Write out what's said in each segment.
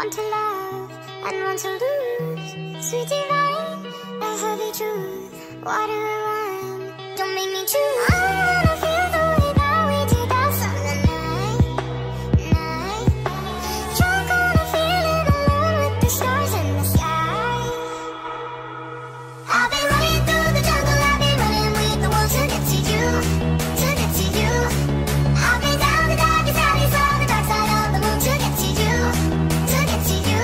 want to love and want to lose. Sweet divine, a heavy truth. Water or wine, don't make me choose. I wanna feel the way that we did that summer night. Drunk on a feeling alone with the stars in the sky. I've been running through the jungle, I've been running with the wolves to get to you, to get to you. I've been down the darkest alleys on the dark side of the moon to get to you, to get to you.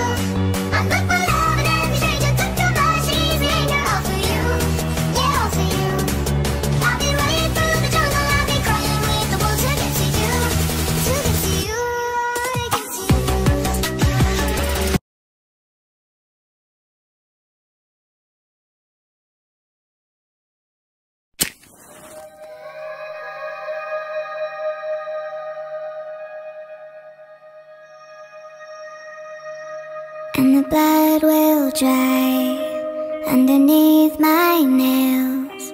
I'm looking for love and every stranger took too much easy, girl, all for you, yeah, all for you. I've been running through the jungle, I've been crying with the wolves to get to you, to get to you, get to you. And the blood will dry underneath my nails,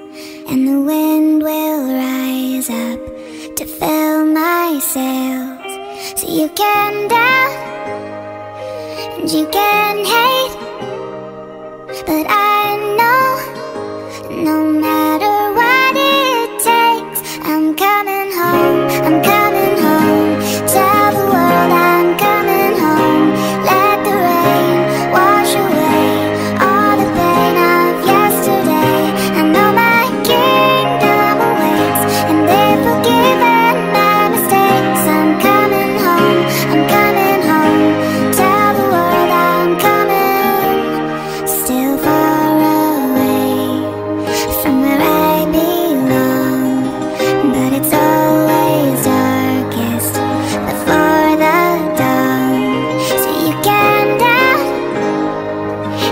and the wind will rise up to fill my sails. So you can doubt and you can hate, but I know no matter what it takes, I'm coming home, I'm coming home. Tell the world I'm coming home. Let the rain wash away all the pain of yesterday. I know my kingdom awaits, and they've forgiven my mistakes. I'm coming home, I'm coming home. Tell the world I'm coming, still far away from where I belong, but it's always darkest before the dawn. So you can doubt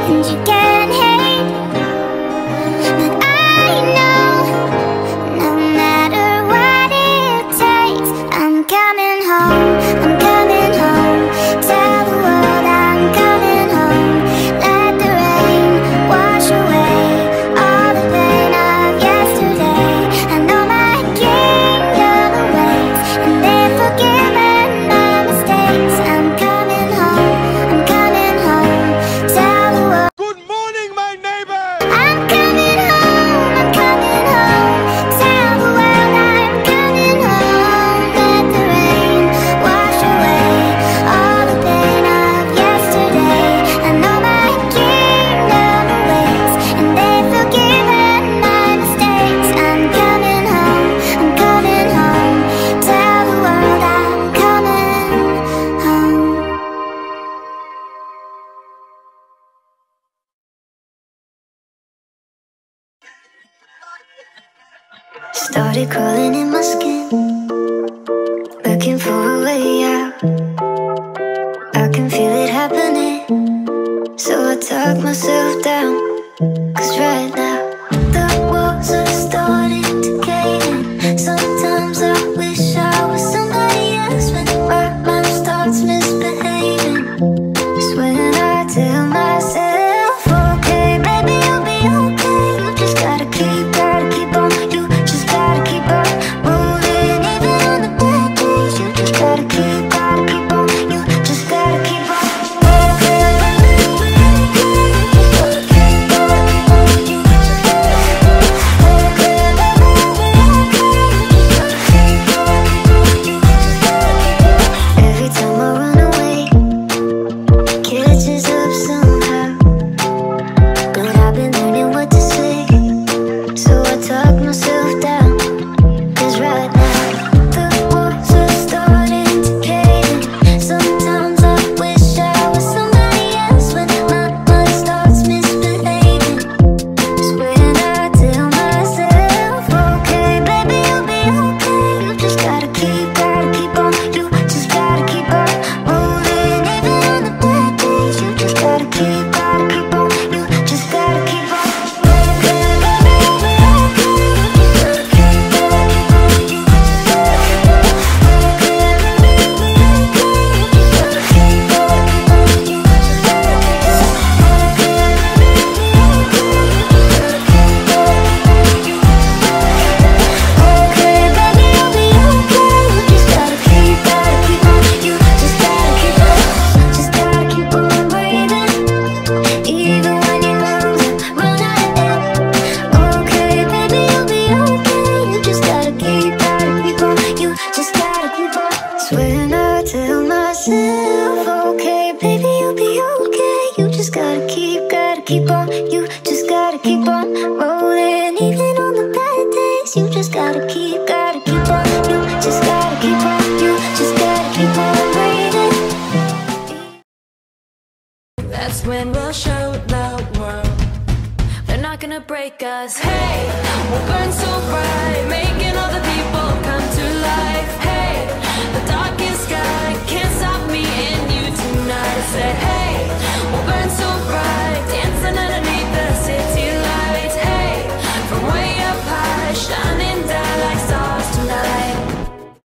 and you can hate, but I know no matter what it takes, I'm coming home, I'm coming home. Tell the world I'm coming home. Let the rain wash away all the pain of yesterday. I know my kingdom awaits, and they've forgiven my mistakes. I'm coming home, I'm coming home. Tell the world Good morning, my neighbor! I'm coming home, I'm coming home. Tell the world I'm coming home. Let the rain wash away all the pain of yesterday. I know my kingdom awaits, and they've forgiven my mistakes. I'm coming home, I'm coming home. Tell the world I'm coming home. Started crawling in my skin, looking for a way out. I can feel it happening, so I talk myself down. Cause right now, the walls are starting to cave in. Sometimes I wish I was somebody else when my mind starts misbehaving. It's when I tell myself, okay, maybe you'll be okay. You just gotta keep on. You just gotta keep on moving, even on the bad days. You just gotta keep on. You just gotta keep on. Okay, maybe you'll be okay. You just gotta keep on. You just place. You just gotta keep on. You just gotta keep on. You just gotta keep on breathing. That's when we'll show the world they're not gonna break us. Hey, we'll burn so bright.